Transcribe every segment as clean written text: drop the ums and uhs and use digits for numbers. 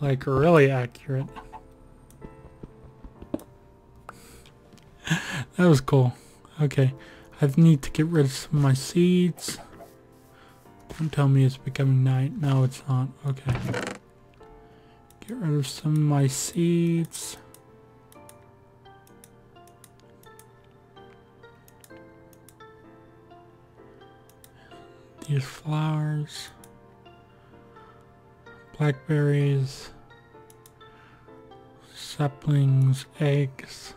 Like, really accurate. That was cool. Okay, I need to get rid of some of my seeds. Don't tell me it's becoming night. No, it's not. Okay. Get rid of some of my seeds. These flowers. Blackberries. Saplings. Eggs.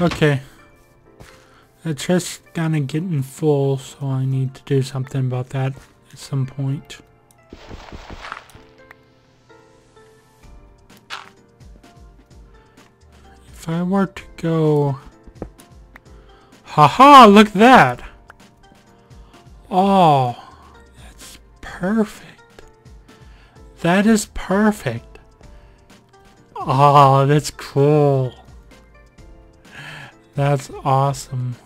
Okay. It's just kind of getting full, so I need to do something about that at some point. If I were to go... Haha, look at that! Oh, that's perfect. That is perfect. Oh, that's cool. That's awesome.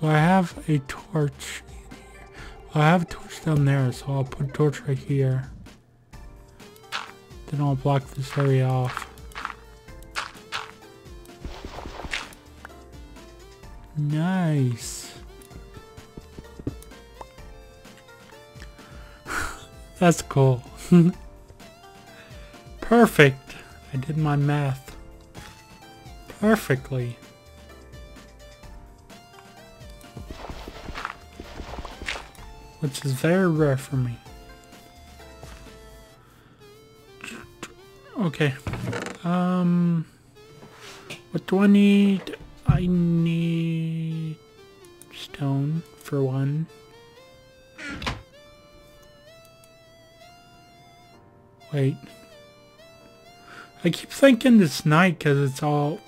Do I have a torch in here? Well, I have a torch down there, so I'll put a torch right here. Then I'll block this area off. Nice. That's cool. Perfect. I did my math perfectly. Which is very rare for me. Okay. What do I need? I need stone for one. Wait. I keep thinking it's night because it's all...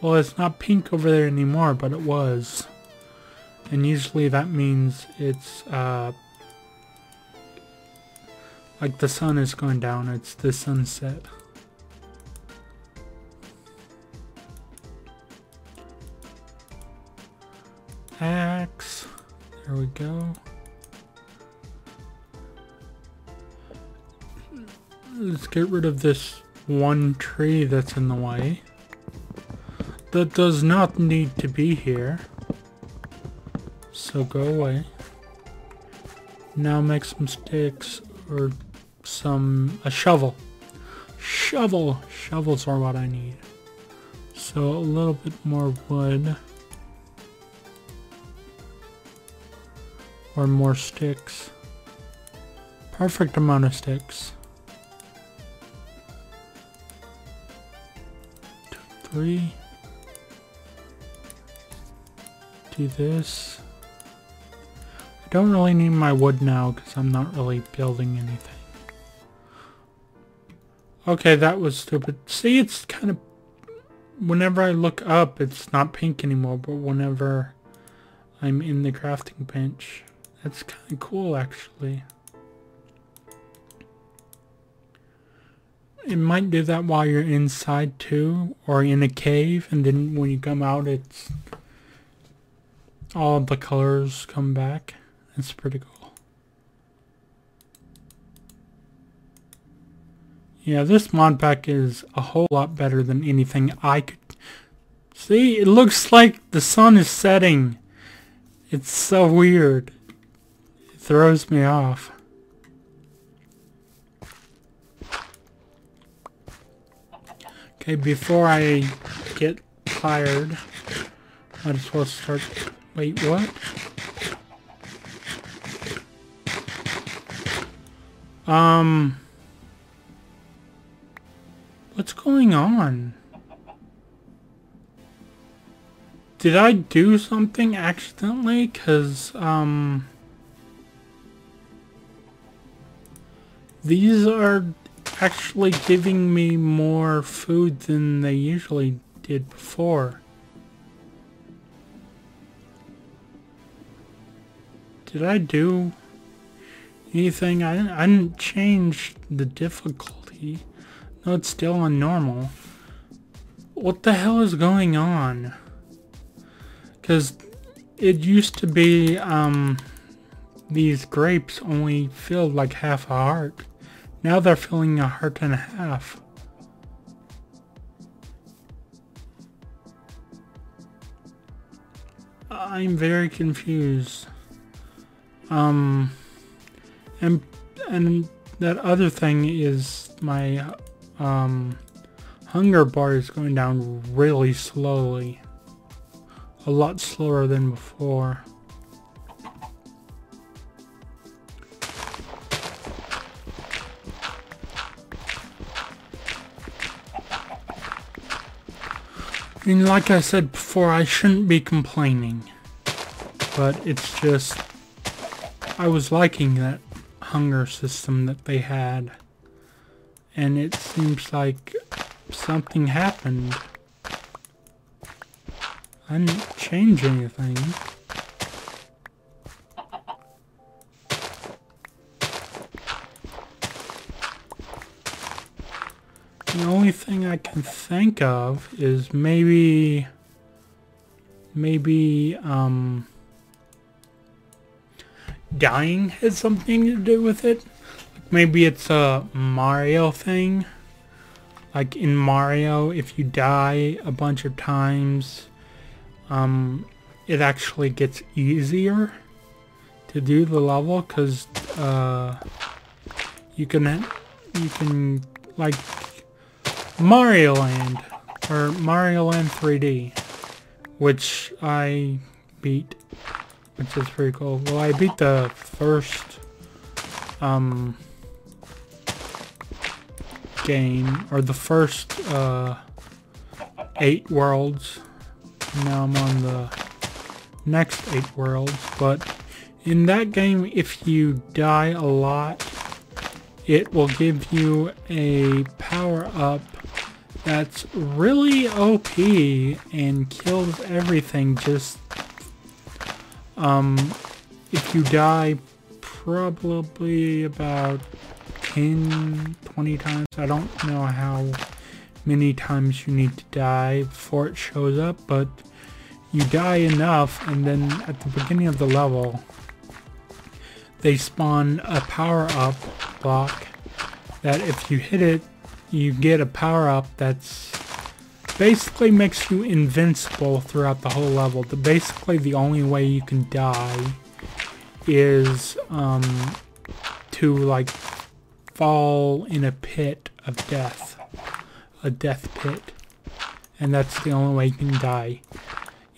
Well, it's not pink over there anymore, but it was. And usually that means it's, like the sun is going down. It's the sunset. Axe. There we go. Let's get rid of this one tree that's in the way. That does not need to be here, so go away. Now make some sticks or a shovel. Shovels are what I need. So a little bit more wood or more sticks. Perfect amount of sticks. 2, 3. Do this. I don't really need my wood now because I'm not really building anything. Okay, that was stupid. See, it's kind of... Whenever I look up, it's not pink anymore, but whenever I'm in the crafting bench, that's kind of cool, actually. It might do that while you're inside, too, or in a cave, and then when you come out, it's... all the colors come back. It's pretty cool. Yeah, this mod pack is a whole lot better than anything I could... See, it looks like the sun is setting. It's so weird. It throws me off. Okay, before I get tired, I just want to start... Wait, what? What's going on? Did I do something accidentally? Cause, these are actually giving me more food than they usually did before. Did I do anything. I didn't change the difficulty. No, it's still on normal. What the hell is going on? Because it used to be these grapes only filled like half a heart. Now they're filling a heart and a half. I'm very confused. And that other thing is my hunger bar is going down really slowly. A lot slower than before. And like I said before, I shouldn't be complaining, but it's just, I was liking that hunger system that they had, and it seems like something happened. I didn't change anything. The only thing I can think of is maybe dying has something to do with it. Like maybe it's a Mario thing. Like in Mario, if you die a bunch of times, it actually gets easier to do the level because you can like Mario Land, or Mario Land 3D, which I beat, which is pretty cool. Well, I beat the first game, or the first 8 worlds. Now I'm on the next 8 worlds, but in that game, if you die a lot, it will give you a power-up that's really OP and kills everything. Just if you die probably about 10-20 times, I don't know how many times you need to die before it shows up, but you die enough, and then at the beginning of the level they spawn a power-up block that if you hit it, you get a power-up that's basically makes you invincible throughout the whole level. Basically the only way you can die is to like fall in a pit of death, a death pit, and that's the only way you can die.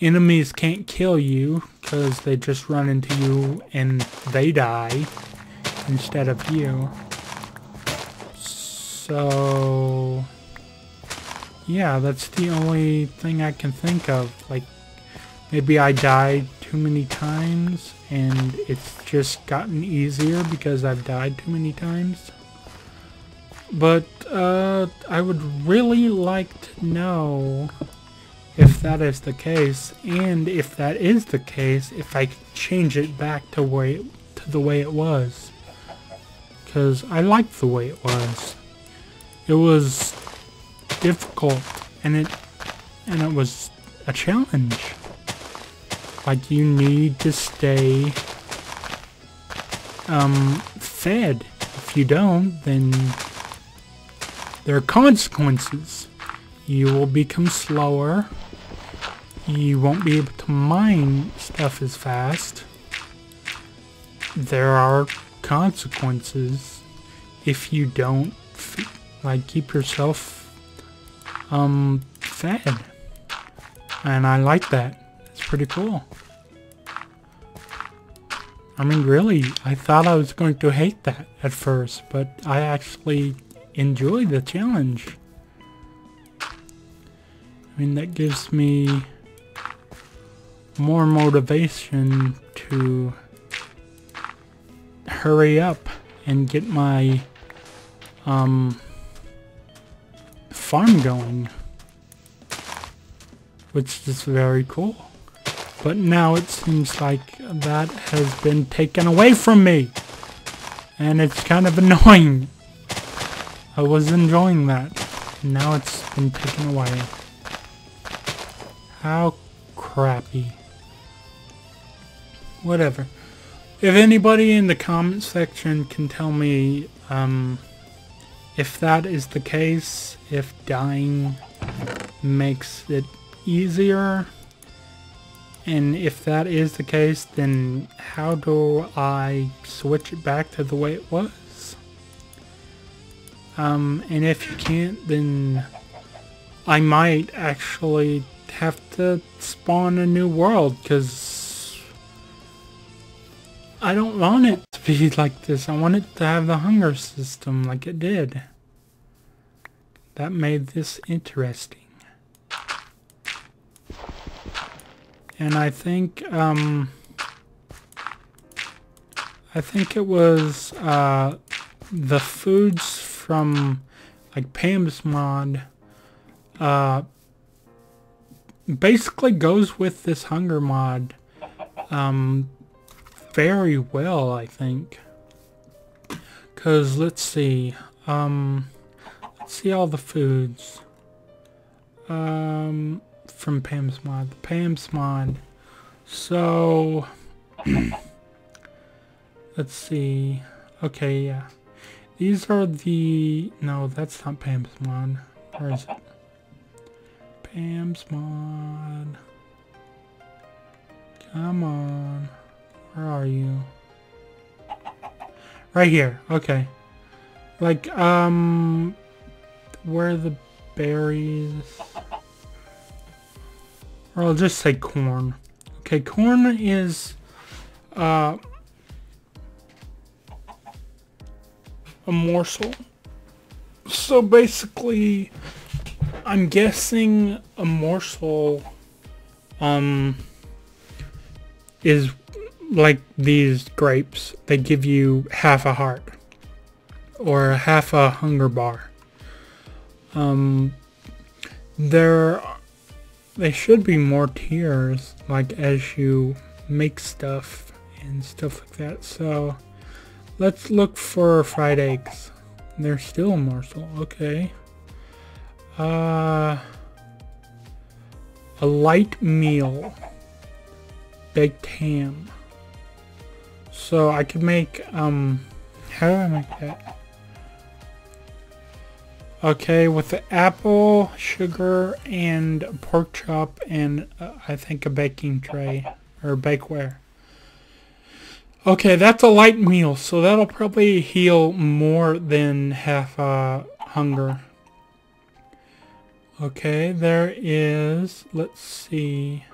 Enemies can't kill you because they just run into you and they die instead of you. So yeah, that's the only thing I can think of. Like maybe I died too many times and it's just gotten easier because I've died too many times. But I would really like to know if that is the case, and if that is the case, if I could change it back to the way it was, because I liked the way it was. It was difficult, and it was a challenge. Like you need to stay fed. If you don't, then there are consequences. You will become slower. You won't be able to mine stuff as fast. There are consequences if you don't keep yourself fed. And I like that. It's pretty cool. I mean, really, I thought I was going to hate that at first, but I actually enjoy the challenge. I mean, that gives me more motivation to hurry up and get my farm going, which is very cool. But now it seems like that has been taken away from me. and it's kind of annoying. I was enjoying that, and now it's been taken away. How crappy. Whatever. If anybody in the comment section can tell me if that is the case, if dying makes it easier, and if that is the case, then how do I switch it back to the way it was? And if you can't, then I might actually have to spawn a new world, because I don't want it to be like this. I want it to have the hunger system like it did. That made this interesting. And I think it was the foods from like Pam's Mod basically goes with this hunger mod very well, I think. 'Cause let's see all the foods. From Pam's Mod. The Pam's Mod. So let's see. Okay, yeah. These are the... No, that's not Pam's Mod. Where is it? Pam's Mod. Come on. Where are you? Right here. Okay. Like, where are the berries? Or I'll just say corn. Okay, corn is a morsel. So basically, I'm guessing a morsel is like these grapes. They give you half a heart or half a hunger bar. There are... They should be more tiers, like as you make stuff and stuff like that. So let's look for fried eggs. They're still a morsel. Okay. A light meal. Baked ham. So I could make, how do I make that? Okay, with the apple, sugar, and a pork chop, and I think a baking tray, or bakeware. Okay, that's a light meal, so that'll probably heal more than half hunger. Okay, there is, let's see,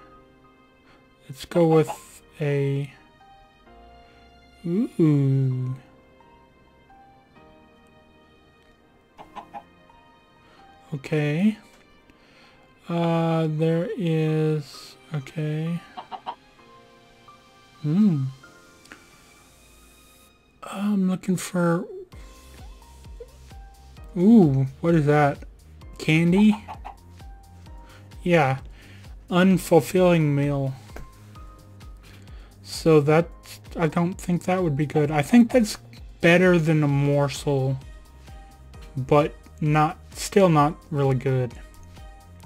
let's go with a, ooh. Okay, there is, okay, I'm looking for, ooh, what is that, candy? Yeah, unfulfilling meal, so that, I don't think that would be good. I think that's better than a morsel, but not, still not really good.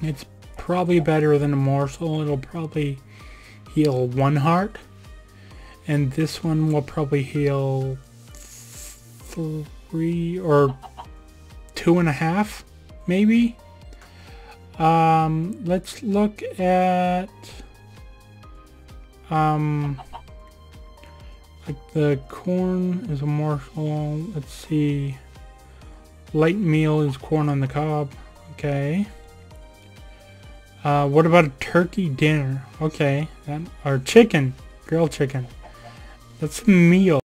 It's probably better than a morsel. It'll probably heal one heart, and this one will probably heal 3 or 2.5 maybe. Let's look at like the corn is a morsel. Let's see. Light meal is corn on the cob. Okay. What about a turkey dinner? Okay. Or chicken. Grilled chicken. That's a meal.